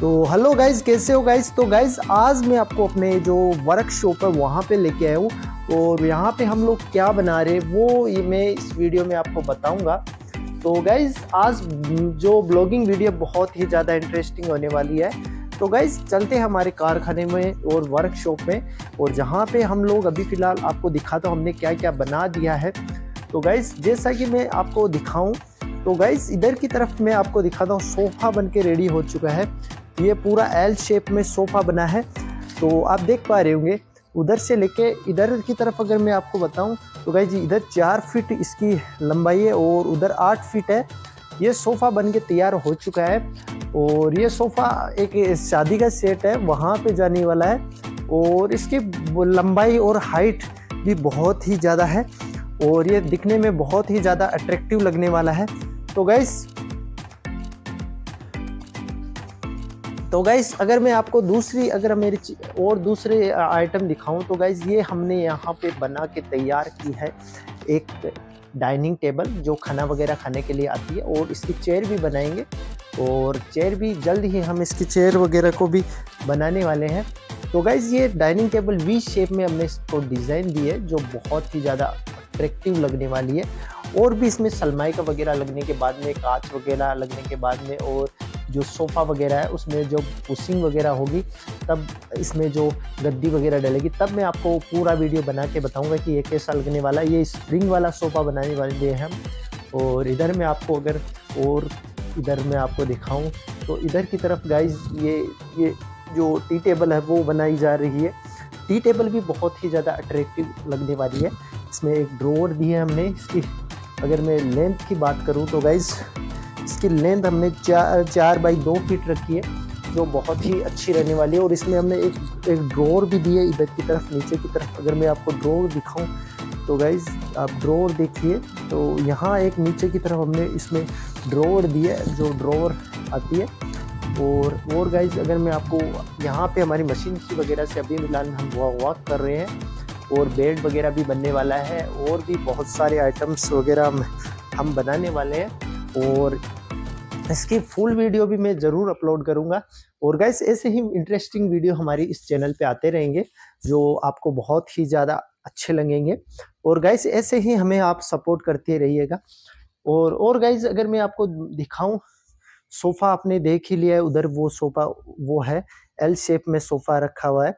तो hello guys, कैसे हो गाइज़। तो गाइज़ आज मैं आपको अपने जो वर्कशॉप है वहाँ पे लेके आया हूँ और यहाँ पे हम लोग क्या बना रहे वो ये मैं इस वीडियो में आपको बताऊँगा। तो गाइज़ आज जो ब्लॉगिंग वीडियो बहुत ही ज़्यादा इंटरेस्टिंग होने वाली है। तो गाइज़ चलते हैं हमारे कारखाने में और वर्कशॉप में, और जहाँ पे हम लोग अभी फ़िलहाल आपको दिखाता हूँ हमने क्या क्या बना दिया है। तो गाइज़ जैसा कि मैं आपको दिखाऊँ, तो गाइज़ इधर की तरफ मैं आपको दिखाता हूँ सोफ़ा बन के रेडी हो चुका है। ये पूरा एल शेप में सोफ़ा बना है, तो आप देख पा रहे होंगे। उधर से लेके इधर की तरफ अगर मैं आपको बताऊँ तो गाइज़ इधर 4 फीट इसकी लंबाई है और उधर 8 फीट है। ये सोफ़ा बन के तैयार हो चुका है और ये सोफ़ा एक शादी का सेट है, वहाँ पे जाने वाला है। और इसकी लंबाई और हाइट भी बहुत ही ज़्यादा है और ये दिखने में बहुत ही ज़्यादा अट्रैक्टिव लगने वाला है। तो गाइस अगर मैं आपको दूसरे आइटम दिखाऊं, तो गाइस ये हमने यहाँ पे बना के तैयार की है एक डाइनिंग टेबल जो खाना वगैरह खाने के लिए आती है, और इसकी चेयर भी बनाएंगे और चेयर भी जल्द ही हम इसकी चेयर वगैरह को भी बनाने वाले हैं। तो गाइज़ ये डाइनिंग टेबल वी शेप में हमने इसको डिज़ाइन दी है जो बहुत ही ज़्यादा अट्रैक्टिव लगने वाली है। और भी इसमें सनमाइका वगैरह लगने के बाद में, कांच वगैरह लगने के बाद में, और जो सोफ़ा वगैरह है उसमें जो पुशिंग वगैरह होगी, तब इसमें जो गद्दी वगैरह डलेगी, तब मैं आपको पूरा वीडियो बना के बताऊंगा कि ये कैसा लगने वाला है। ये स्प्रिंग वाला सोफ़ा बनाने वाले हैं हम। और इधर मैं आपको दिखाऊं तो इधर की तरफ गाइज़ ये जो टी टेबल है वो बनाई जा रही है। टी टेबल भी बहुत ही ज़्यादा अट्रैक्टिव लगने वाली है। इसमें एक ड्रॉअर दी है हमने। इसकी अगर मैं लेंथ की बात करूँ तो गाइज़ इसकी लेंथ हमने 4 बाई 2 फीट रखी है जो बहुत ही अच्छी रहने वाली है। और इसमें हमने एक ड्रॉअर भी दी है इधर की तरफ। नीचे की तरफ अगर मैं आपको ड्रॉअर दिखाऊं तो गाइज़ आप ड्रॉअर देखिए। तो यहाँ एक नीचे की तरफ हमने इसमें ड्रॉअर दी है जो ड्रॉअर आती है। और गाइज़ अगर मैं आपको यहाँ पर हमारी मशीन की वगैरह से अभी मिलान हम वॉक कर रहे हैं। और बेड वगैरह भी बनने वाला है और भी बहुत सारे आइटम्स वगैरह हम बनाने वाले हैं। और इसकी फुल वीडियो भी मैं ज़रूर अपलोड करूँगा। और गाइस ऐसे ही इंटरेस्टिंग वीडियो हमारी इस चैनल पे आते रहेंगे जो आपको बहुत ही ज़्यादा अच्छे लगेंगे। और गाइस ऐसे ही हमें आप सपोर्ट करते रहिएगा। और गाइस अगर मैं आपको दिखाऊं, सोफ़ा आपने देख ही लिया है। उधर वो सोफ़ा वो है, एल शेप में सोफ़ा रखा हुआ है।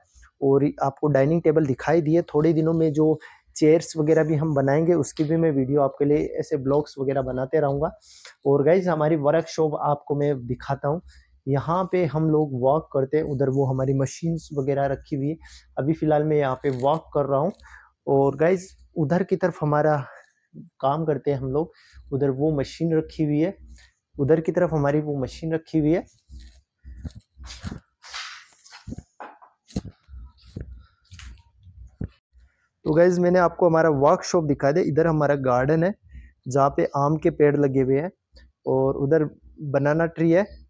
और आपको डाइनिंग टेबल दिखाई दी है। थोड़े दिनों में जो चेयर्स वगैरह भी हम बनाएंगे उसकी भी मैं वीडियो आपके लिए ऐसे ब्लॉग्स वगैरह बनाते रहूँगा। और गाइज हमारी वर्कशॉप आपको मैं दिखाता हूँ। यहाँ पे हम लोग वॉक करते हैं। उधर वो हमारी मशीन्स वगैरह रखी हुई है। अभी फ़िलहाल मैं यहाँ पे वॉक कर रहा हूँ। और गाइज उधर की तरफ हमारा काम करते हैं हम लोग। उधर वो मशीन रखी हुई है, उधर की तरफ हमारी वो मशीन रखी हुई है। तो गाइज मैंने आपको हमारा वर्कशॉप दिखा दिया। इधर हमारा गार्डन है जहाँ पे आम के पेड़ लगे हुए हैं, और उधर बनाना ट्री है।